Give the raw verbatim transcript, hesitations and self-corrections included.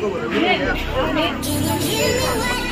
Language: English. Go with it. Yeah.